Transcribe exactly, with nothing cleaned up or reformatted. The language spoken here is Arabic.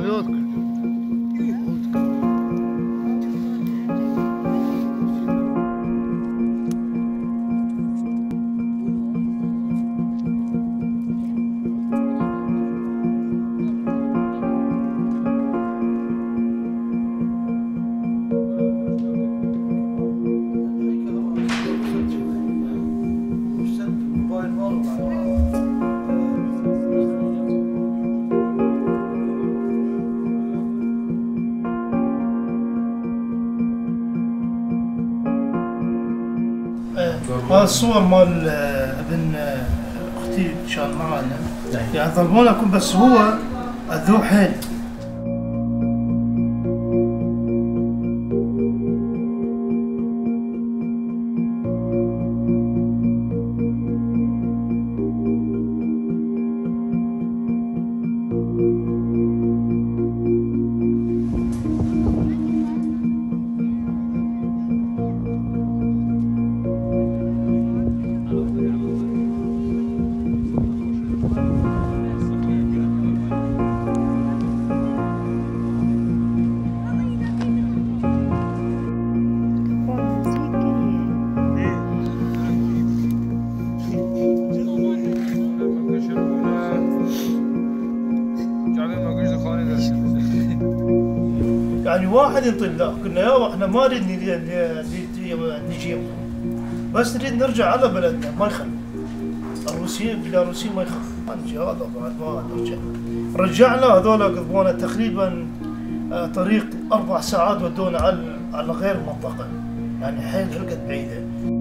ערביות. هذا الصور مال ابن اختي كان معنا يعني ظلمونكم بس هو اذوه حيل. يعني واحد يطيب لا قلنا يابا احنا ما نريد نجي بس نريد نرجع على بلدنا ما يخلوا الروسيين بيلاروسيين ما يخلوا نجي هذا بعد ما نرجع رجعنا هذول قضبونا تقريبا طريق اربع ساعات ودونا على على غير منطقه يعني حيل رقد بعيده.